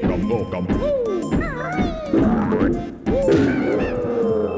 Come, come, come.